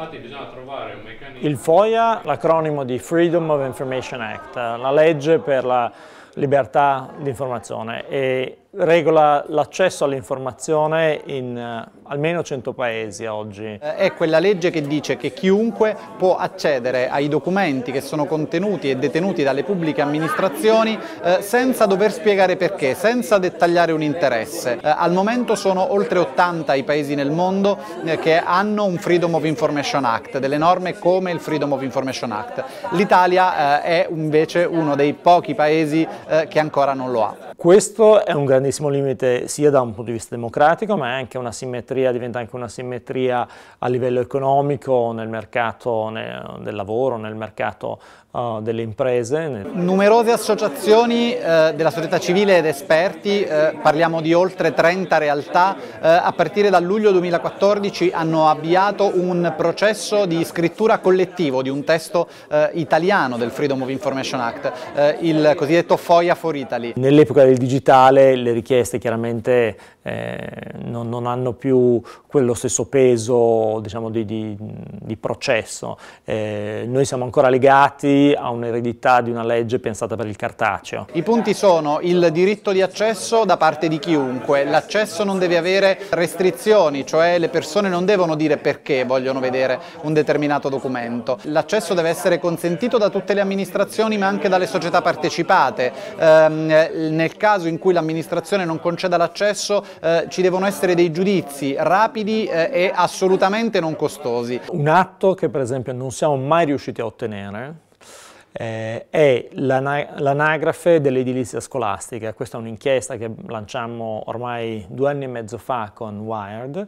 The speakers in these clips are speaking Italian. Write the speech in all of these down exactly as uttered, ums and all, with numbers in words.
infatti bisogna trovare un meccanismo. Il FOIA, l'acronimo di Freedom of Information Act, la legge per la libertà di informazione, e regola l'accesso all'informazione in almeno cento paesi oggi. È quella legge che dice che chiunque può accedere ai documenti che sono contenuti e detenuti dalle pubbliche amministrazioni eh, senza dover spiegare perché, senza dettagliare un interesse. Eh, al momento sono oltre ottanta i paesi nel mondo eh, che hanno un Freedom of Information Act, delle norme come il Freedom of Information Act. L'Italia eh, è invece uno dei pochi paesi eh, che ancora non lo ha. Questo è un grandissimo limite sia da un punto di vista democratico, ma è anche una simmetria, diventa anche una simmetria a livello economico nel mercato nel, del lavoro, nel mercato uh, delle imprese. Numerose associazioni eh, della società civile ed esperti, eh, parliamo di oltre trenta realtà, eh, a partire dal luglio duemilaquattordici hanno avviato un processo di scrittura collettivo di un testo eh, italiano del Freedom of Information Act, eh, il cosiddetto FOIA for Italy. Nell'epoca del digitale le richieste chiaramente eh, non, non hanno più quello stesso peso, diciamo, di, di, di processo. Eh, noi siamo ancora legati a un'eredità di una legge pensata per il cartaceo. I punti sono il diritto di accesso da parte di chiunque, l'accesso non deve avere restrizioni, cioè le persone non devono dire perché vogliono vedere un determinato documento, l'accesso deve essere consentito da tutte le amministrazioni ma anche dalle società partecipate, eh, nel caso in cui l'amministrazione l'amministrazione non conceda l'accesso, eh, ci devono essere dei giudizi rapidi eh, e assolutamente non costosi. Un atto che per esempio non siamo mai riusciti a ottenere eh, è l'anagrafe dell'edilizia scolastica. Questa è un'inchiesta che lanciammo ormai due anni e mezzo fa con WIRED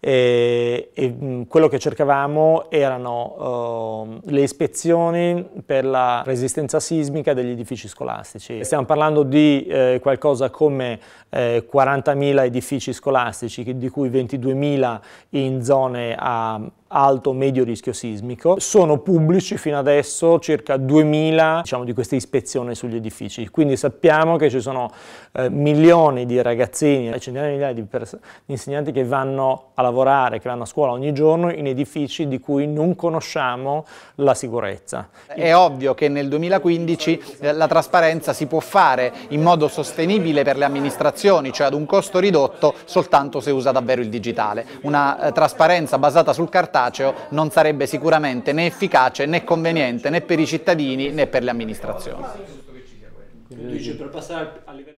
e, e quello che cercavamo erano eh, le ispezioni per la resistenza sismica degli edifici scolastici. Stiamo parlando di eh, qualcosa come eh, quarantamila edifici scolastici, di cui ventiduemila in zone a alto o medio rischio sismico. Sono pubblici fino adesso circa duemila, diciamo, di queste ispezioni sugli edifici, quindi sappiamo che ci sono eh, milioni di ragazzini e centinaia di migliaia di, di insegnanti che vanno a lavorare, che vanno a scuola ogni giorno in edifici di cui non conosciamo la sicurezza. È ovvio che nel duemilaquindici eh, la trasparenza si può fare in modo sostenibile per le amministrazioni, cioè ad un costo ridotto, soltanto se usa davvero il digitale. Una eh, trasparenza basata sul cartaceo non sarebbe sicuramente né efficace né conveniente né per i cittadini né per le amministrazioni.